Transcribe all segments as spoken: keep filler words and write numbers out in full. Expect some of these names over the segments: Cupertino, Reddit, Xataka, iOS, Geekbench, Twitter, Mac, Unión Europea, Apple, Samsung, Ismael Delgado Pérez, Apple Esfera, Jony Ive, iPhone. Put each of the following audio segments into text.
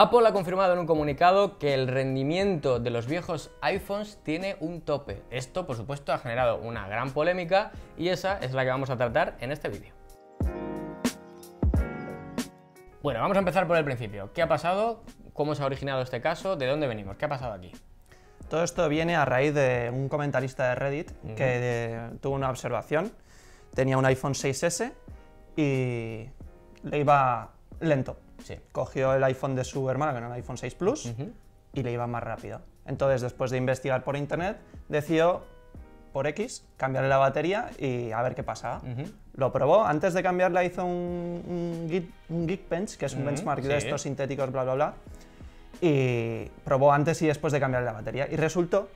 Apple ha confirmado en un comunicado que el rendimiento de los viejos iPhones tiene un tope. Esto, por supuesto, ha generado una gran polémica y esa es la que vamos a tratar en este vídeo. Bueno, vamos a empezar por el principio. ¿Qué ha pasado? ¿Cómo se ha originado este caso? ¿De dónde venimos? ¿Qué ha pasado aquí? Todo esto viene a raíz de un comentarista de Reddit mm. que de, tuvo una observación. Tenía un iPhone seis ese y le iba lento. Sí. Cogió el iPhone de su hermana, que era el iPhone seis Plus, uh-huh. y le iba más rápido. Entonces, después de investigar por internet, decidió, por X, cambiarle la batería y a ver qué pasaba. Uh-huh. Lo probó. Antes de cambiarla hizo un, un, un Geekbench, que es un uh-huh. benchmark sí. de estos sintéticos, bla, bla, bla. Y probó antes y después de cambiarle la batería. Y resultó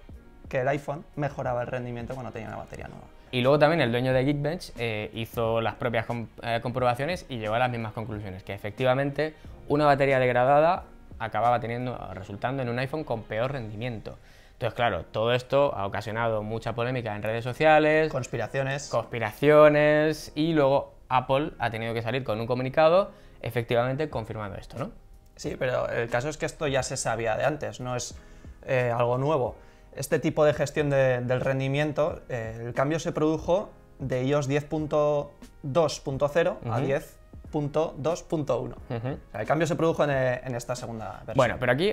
que el iPhone mejoraba el rendimiento cuando tenía la batería nueva. Y luego también el dueño de Geekbench eh, hizo las propias comp eh, comprobaciones y llegó a las mismas conclusiones, que efectivamente una batería degradada acababa teniendo, resultando en un iPhone con peor rendimiento. Entonces, claro, todo esto ha ocasionado mucha polémica en redes sociales. Conspiraciones. Conspiraciones. Y luego Apple ha tenido que salir con un comunicado efectivamente confirmando esto, ¿no? Sí, pero el caso es que esto ya se sabía de antes, no es eh, algo nuevo. Este tipo de gestión de, del rendimiento, eh, el cambio se produjo de iOS diez punto dos punto cero uh-huh. a diez punto dos punto uno. Uh-huh. O sea, el cambio se produjo en, en esta segunda versión. Bueno, pero aquí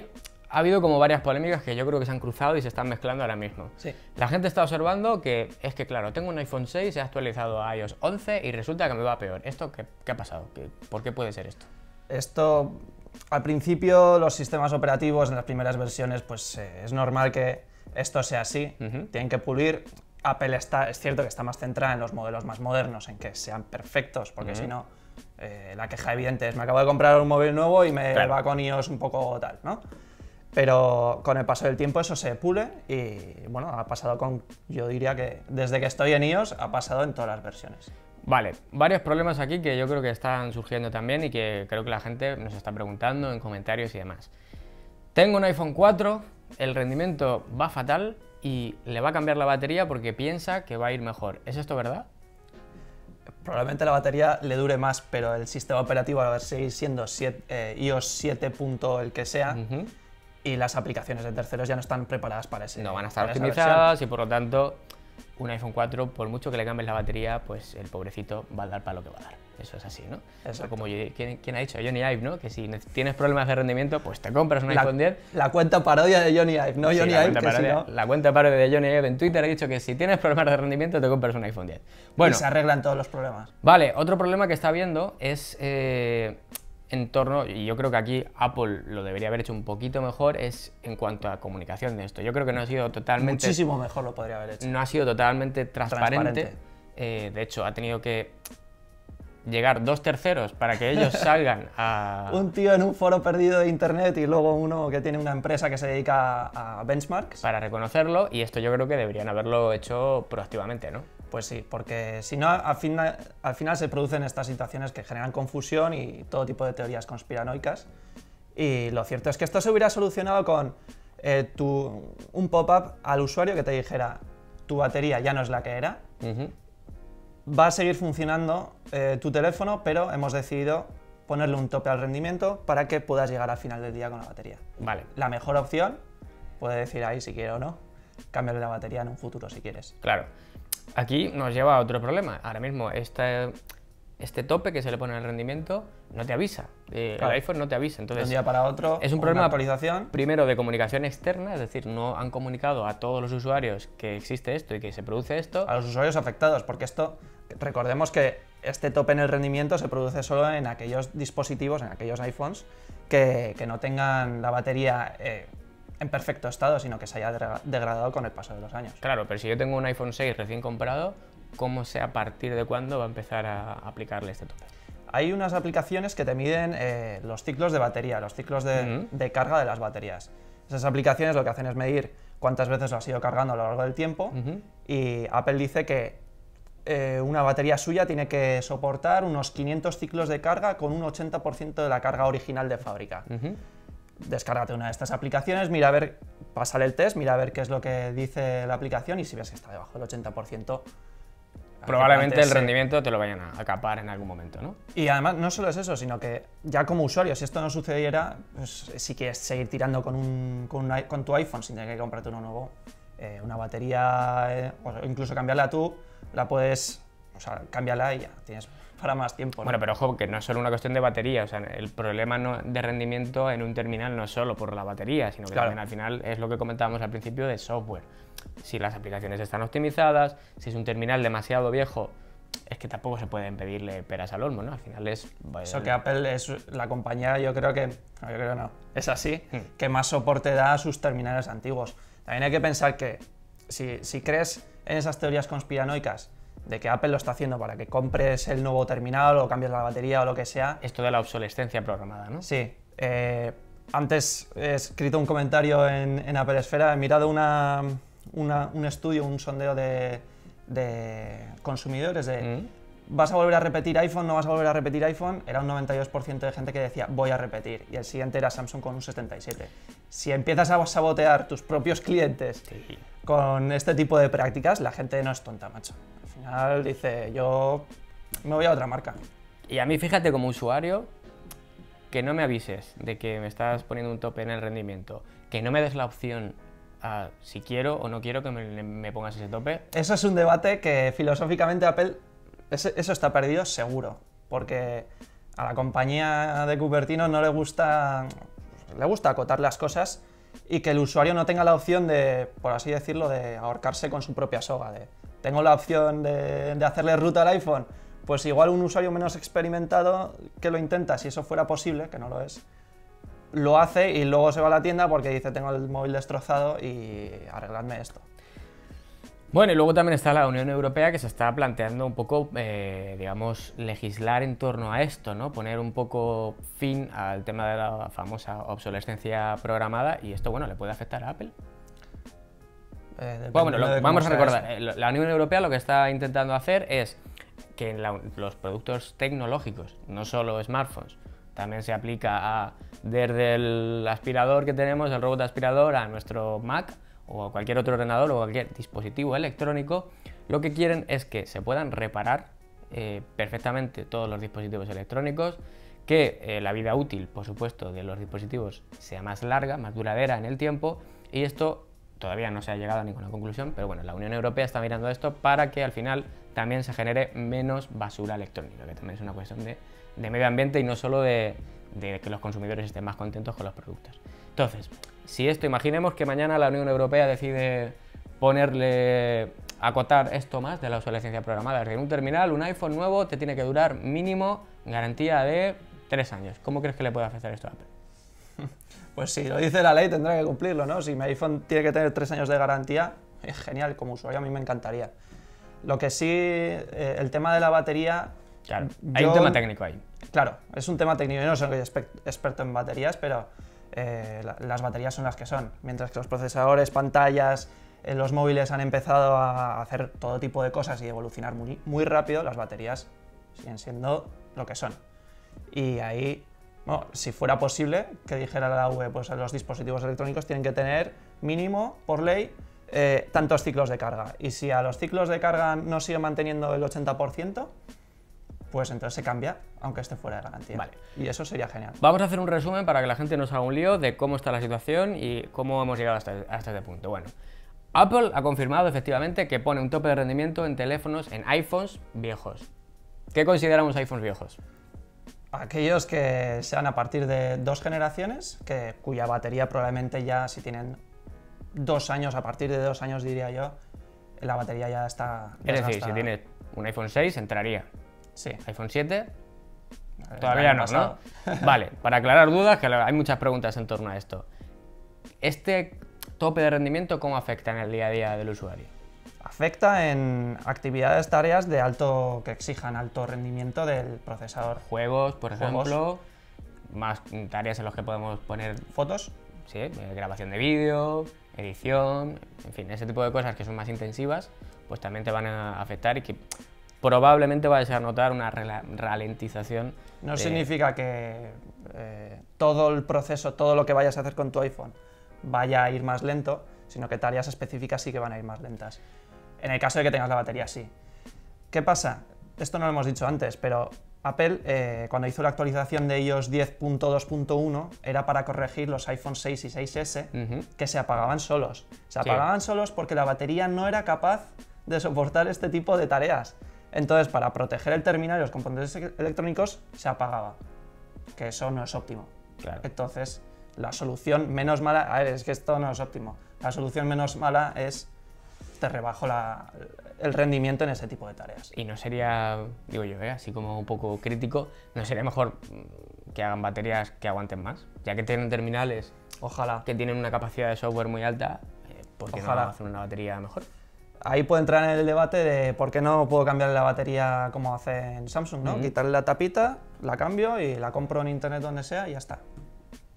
ha habido como varias polémicas que yo creo que se han cruzado y se están mezclando ahora mismo. Sí. La gente está observando que es que, claro, tengo un iPhone seis, he actualizado a iOS once y resulta que me va peor. ¿Esto qué, qué ha pasado? ¿Qué, ¿Por qué puede ser esto? Esto, al principio, los sistemas operativos en las primeras versiones, pues eh, es normal que esto sea así, uh-huh. tienen que pulir. Apple está, es cierto que está más centrada en los modelos más modernos, en que sean perfectos, porque uh-huh. si no, eh, la queja evidente es, me acabo de comprar un móvil nuevo y me claro. va con iOS un poco tal, ¿no? Pero con el paso del tiempo eso se pule y, bueno, ha pasado con, yo diría que desde que estoy en iOS, ha pasado en todas las versiones. Vale, varios problemas aquí que yo creo que están surgiendo también y que creo que la gente nos está preguntando en comentarios y demás. Tengo un iPhone cuatro, el rendimiento va fatal y le va a cambiar la batería porque piensa que va a ir mejor. ¿Es esto verdad? Probablemente la batería le dure más, pero el sistema operativo va a seguir siendo siete, eh, iOS siete. el que sea uh-huh. y las aplicaciones de terceros ya no están preparadas para ese. No van a estar optimizadas y por lo tanto un iPhone cuatro, por mucho que le cambies la batería, pues el pobrecito va a dar para lo que va a dar. Eso es así, ¿no? Eso como yo, ¿quién, ¿Quién ha dicho? Jony Ive, ¿no? Que si tienes problemas de rendimiento, pues te compras un la, iPhone diez. La cuenta parodia de Jony Ive, ¿no? Sí, Jony la, Ive, cuenta que parodia, si no... la cuenta parodia de Jony Ive en Twitter ha dicho que si tienes problemas de rendimiento, te compras un iPhone diez. Bueno, y se arreglan todos los problemas. Vale, otro problema que está habiendo es eh, en torno, y yo creo que aquí Apple lo debería haber hecho un poquito mejor, es en cuanto a comunicación de esto. Yo creo que no ha sido totalmente... Muchísimo mejor lo podría haber hecho. No ha sido totalmente transparente. transparente. Eh, de hecho, ha tenido que llegar dos terceros para que ellos salgan a... un tío en un foro perdido de internet y luego uno que tiene una empresa que se dedica a benchmarks. Para reconocerlo, y esto yo creo que deberían haberlo hecho proactivamente, ¿no? Pues sí, porque si no, al final, al final se producen estas situaciones que generan confusión y todo tipo de teorías conspiranoicas. Y lo cierto es que esto se hubiera solucionado con eh, tu, un pop-up al usuario que te dijera tu batería ya no es la que era, uh-huh. va a seguir funcionando eh, tu teléfono, pero hemos decidido ponerle un tope al rendimiento para que puedas llegar al final del día con la batería. Vale. La mejor opción, puedes decir ahí si quiero o no, cámbiale la batería en un futuro si quieres. Claro. Aquí nos lleva a otro problema. Ahora mismo este, este tope que se le pone al rendimiento no te avisa. Eh, claro. El iPhone no te avisa. Entonces, de un día para otro es un problema, una actualización. Primero de comunicación externa, es decir, no han comunicado a todos los usuarios que existe esto y que se produce esto. A los usuarios afectados, porque esto, recordemos que este tope en el rendimiento se produce solo en aquellos dispositivos, en aquellos iPhones que, que no tengan la batería Eh, en perfecto estado, sino que se haya degradado con el paso de los años. Claro, pero si yo tengo un iPhone seis recién comprado, ¿cómo sé a partir de cuándo va a empezar a aplicarle este tope? Hay unas aplicaciones que te miden eh, los ciclos de batería, los ciclos de, uh-huh. de carga de las baterías. Esas aplicaciones lo que hacen es medir cuántas veces lo has ido cargando a lo largo del tiempo uh-huh. y Apple dice que eh, una batería suya tiene que soportar unos quinientos ciclos de carga con un ochenta por ciento de la carga original de fábrica. Uh-huh. Descárgate una de estas aplicaciones, mira a ver, pásale el test, mira a ver qué es lo que dice la aplicación y si ves que está debajo del ochenta por ciento, probablemente el rendimiento te lo vayan a capar en algún momento, ¿no? Y además no solo es eso, sino que ya como usuario, si esto no sucediera, pues si quieres seguir tirando con, un, con, un, con tu iPhone sin tener que comprarte uno nuevo, eh, una batería, eh, o incluso cambiarla tú, la puedes, o sea, cámbiala y ya tienes para más tiempo, ¿no? Bueno, pero ojo, que no es solo una cuestión de batería, o sea, el problema no, de rendimiento en un terminal no es solo por la batería, sino que claro, también al final es lo que comentábamos al principio de software. Si las aplicaciones están optimizadas, si es un terminal demasiado viejo, es que tampoco se pueden pedirle peras al olmo, ¿no? Al final es... Eso que Apple es la compañía, yo creo que... No, yo creo no. Es así, hmm. que más soporte da a sus terminales antiguos. También hay que pensar que si, si crees en esas teorías conspiranoicas de que Apple lo está haciendo para que compres el nuevo terminal o cambies la batería o lo que sea... Esto de la obsolescencia programada, ¿no? Sí. Eh, antes he escrito un comentario en, en Apple Esfera, he mirado una... Una, un estudio, un sondeo de, de consumidores de ¿Mm? ¿vas a volver a repetir iPhone? ¿No vas a volver a repetir iPhone? Era un noventa y dos por ciento de gente que decía voy a repetir, y el siguiente era Samsung con un setenta y siete por ciento. Si empiezas a sabotear tus propios clientes sí. con este tipo de prácticas, la gente no es tonta, macho. Al final dice yo me voy a otra marca. Y a mí, fíjate, como usuario, que no me avises de que me estás poniendo un tope en el rendimiento, que no me des la opción a si quiero o no quiero que me, me pongas ese tope. Eso es un debate que filosóficamente Apple, ese, eso está perdido seguro, porque a la compañía de Cupertino no le gusta, le gusta acotar las cosas y que el usuario no tenga la opción de, por así decirlo, de ahorcarse con su propia soga. De, tengo la opción de, de hacerle ruta al iPhone, pues igual un usuario menos experimentado que lo intenta, si eso fuera posible, que no lo es, lo hace y luego se va a la tienda porque dice tengo el móvil destrozado y arregladme esto. Bueno, y luego también está la Unión Europea, que se está planteando un poco, eh, digamos, legislar en torno a esto, ¿no? Poner un poco fin al tema de la famosa obsolescencia programada, y esto, bueno, ¿le puede afectar a Apple? Eh, bueno, bueno lo, vamos a recordar, es. la Unión Europea lo que está intentando hacer es que en la, los productos tecnológicos, no solo smartphones, también se aplica a, desde el aspirador que tenemos, el robot aspirador, a nuestro Mac o a cualquier otro ordenador o cualquier dispositivo electrónico. Lo que quieren es que se puedan reparar eh, perfectamente todos los dispositivos electrónicos, que eh, la vida útil, por supuesto, de los dispositivos sea más larga, más duradera en el tiempo, y esto todavía no se ha llegado a ninguna conclusión, pero bueno, la Unión Europea está mirando esto para que al final también se genere menos basura electrónica, que también es una cuestión de, de medio ambiente y no solo de, de que los consumidores estén más contentos con los productos. Entonces, si esto, imaginemos que mañana la Unión Europea decide ponerle, acotar esto más de la obsolescencia programada, es decir, un terminal, un iPhone nuevo, te tiene que durar mínimo garantía de tres años. ¿Cómo crees que le puede afectar esto a Apple? Pues si lo dice la ley tendrá que cumplirlo, ¿no? Si mi iPhone tiene que tener tres años de garantía, es genial, como usuario a mí me encantaría. Lo que sí, eh, el tema de la batería... Claro, hay yo, un tema técnico ahí. Claro, es un tema técnico. Yo no soy experto en baterías, pero eh, la, las baterías son las que son. Mientras que los procesadores, pantallas, eh, los móviles han empezado a hacer todo tipo de cosas y evolucionar muy, muy rápido, las baterías siguen siendo lo que son. Y ahí... No, si fuera posible que dijera la U E, pues los dispositivos electrónicos tienen que tener mínimo, por ley, eh, tantos ciclos de carga. Y si a los ciclos de carga no sigue manteniendo el ochenta por ciento, pues entonces se cambia, aunque esté fuera de garantía. Vale. Y eso sería genial. Vamos a hacer un resumen para que la gente nos haga un lío de cómo está la situación y cómo hemos llegado hasta, hasta este punto. Bueno, Apple ha confirmado efectivamente que pone un tope de rendimiento en teléfonos, en iPhones viejos. ¿Qué consideramos iPhones viejos? Aquellos que sean a partir de dos generaciones, que, cuya batería probablemente ya, si tienen dos años, a partir de dos años diría yo, la batería ya está... Es decir, si tienes un iPhone seis entraría. Sí. iPhone siete ver, todavía no, pasado. ¿no? Vale, para aclarar dudas, que hay muchas preguntas en torno a esto. ¿Este tope de rendimiento cómo afecta en el día a día del usuario? Afecta en actividades, tareas de alto, que exijan alto rendimiento del procesador. Juegos, por ejemplo, Juegos. más tareas en las que podemos poner fotos, sí, grabación de vídeo, edición, en fin, ese tipo de cosas que son más intensivas, pues también te van a afectar y que probablemente vayas a notar una ralentización. No de... significa que eh, todo el proceso, todo lo que vayas a hacer con tu iPhone vaya a ir más lento, sino que tareas específicas sí que van a ir más lentas. En el caso de que tengas la batería, sí. ¿Qué pasa? Esto no lo hemos dicho antes, pero Apple, eh, cuando hizo la actualización de i o s diez punto dos punto uno, era para corregir los iPhone seis y seis ese, uh-huh, que se apagaban solos. Se apagaban sí. solos porque la batería no era capaz de soportar este tipo de tareas. Entonces, para proteger el terminal y los componentes electrónicos, se apagaba. Que eso no es óptimo. Claro. Entonces, la solución menos mala... A ver, es que esto no es óptimo. La solución menos mala es... te rebajo la, el rendimiento en ese tipo de tareas. Y no sería, digo yo, ¿eh? así como un poco crítico, ¿no sería mejor que hagan baterías que aguanten más? Ya que tienen terminales, ojalá, que tienen una capacidad de software muy alta, eh, ¿por qué ojalá. no hacen una batería mejor? Ahí puede entrar en el debate de por qué no puedo cambiar la batería como hacen Samsung, ¿no? Mm-hmm. Quitarle la tapita, la cambio y la compro en internet donde sea y ya está.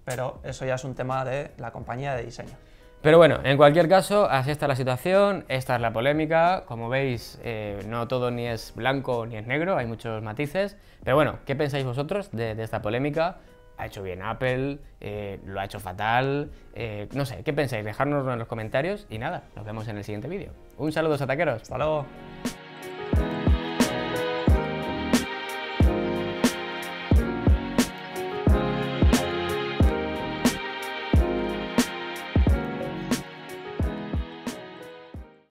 Pero eso ya es un tema de la compañía de diseño. Pero bueno, en cualquier caso, así está la situación, esta es la polémica, como veis, eh, no todo ni es blanco ni es negro, hay muchos matices, pero bueno, ¿qué pensáis vosotros de, de esta polémica? ¿Ha hecho bien Apple? Eh, ¿Lo ha hecho fatal? Eh, no sé, ¿qué pensáis? Dejárnoslo en los comentarios y nada, nos vemos en el siguiente vídeo. Un saludo, xataqueros. ¡Hasta luego!